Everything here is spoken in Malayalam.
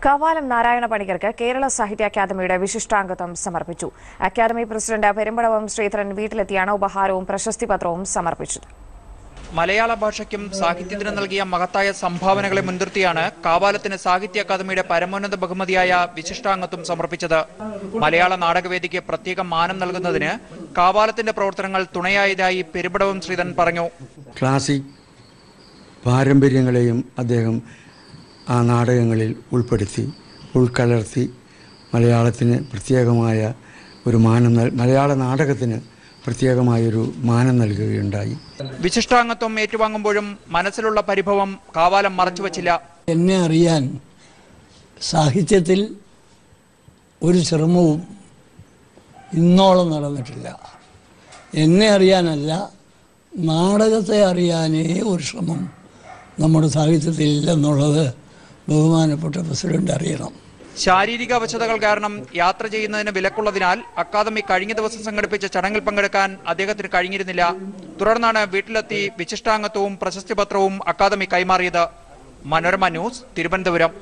Kavalam Narayanappanikker, Kerala Sahitya Academy, Vishishtrangatham Samarpichu. Academy President Perumbadavam Sridharan Veetilettiyanu Upaharavum Prashasti Patravum Samarpichu. മലയാള ഭാഷയ്ക്കും സാഹിത്യത്തിന് നൽകിയ മഹത്തായ സംഭാവനകളെ മുൻനിർത്തിയാണ് കാവാലത്തിന് സാഹിത്യ അക്കാദമിയുടെ പരമോന്നത ബഹുമതിയായ വിശിഷ്ടാംഗത്വം സമർപ്പിച്ചത്. മലയാള നാടകവേദിക്ക് പ്രത്യേക മാനം നൽകുന്നതിന് കാവാലത്തിന്റെ പ്രവർത്തനങ്ങൾ തുണയായതായി പെരുമ്പടവം ശ്രീധരൻ പറഞ്ഞു. ക്ലാസിക് പാരമ്പര്യങ്ങളെയും അദ്ദേഹം ആ നാടകങ്ങളിൽ ഉൾക്കലർത്തി മലയാളത്തിന് പ്രത്യേകമായ ഒരു മാനം മലയാള നാടകത്തിന് പ്രത്യേകമായൊരു മാനം നൽകുകയുണ്ടായി. വിശിഷ്ടാംഗത്വം ഏറ്റുവാങ്ങുമ്പോഴും മനസ്സിലുള്ള പരിഭവം കാവാലം മറച്ചുവച്ചില്ല. എന്നെ അറിയാൻ സാഹിത്യത്തിൽ ഒരു ശ്രമവും ഇന്നോളം നടന്നിട്ടില്ല. എന്നെ അറിയാനല്ല, നാടകത്തെ അറിയാനേ ഒരു ശ്രമം നമ്മുടെ സാഹിത്യത്തിൽ ഇല്ലെന്നുള്ളത് ബഹുമാനപ്പെട്ട പ്രസിഡന്റ് അറിയണം. ശാരീരിക അവശതകൾ കാരണം യാത്ര ചെയ്യുന്നതിന് വിലക്കുള്ളതിനാൽ അക്കാദമി കഴിഞ്ഞ ദിവസം സംഘടിപ്പിച്ച ചടങ്ങിൽ പങ്കെടുക്കാൻ അദ്ദേഹത്തിന് കഴിഞ്ഞിരുന്നില്ല. തുടർന്നാണ് വീട്ടിലെത്തി വിശിഷ്ടാംഗത്വവും പ്രശസ്തി പത്രവും അക്കാദമി കൈമാറിയത്. മനോരമ ന്യൂസ്, തിരുവനന്തപുരം.